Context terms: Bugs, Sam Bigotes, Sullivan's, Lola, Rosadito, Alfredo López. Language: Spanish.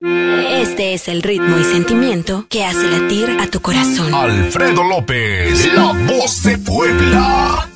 Este es el ritmo y sentimiento que hace latir a tu corazón. Alfredo López, la voz de Puebla.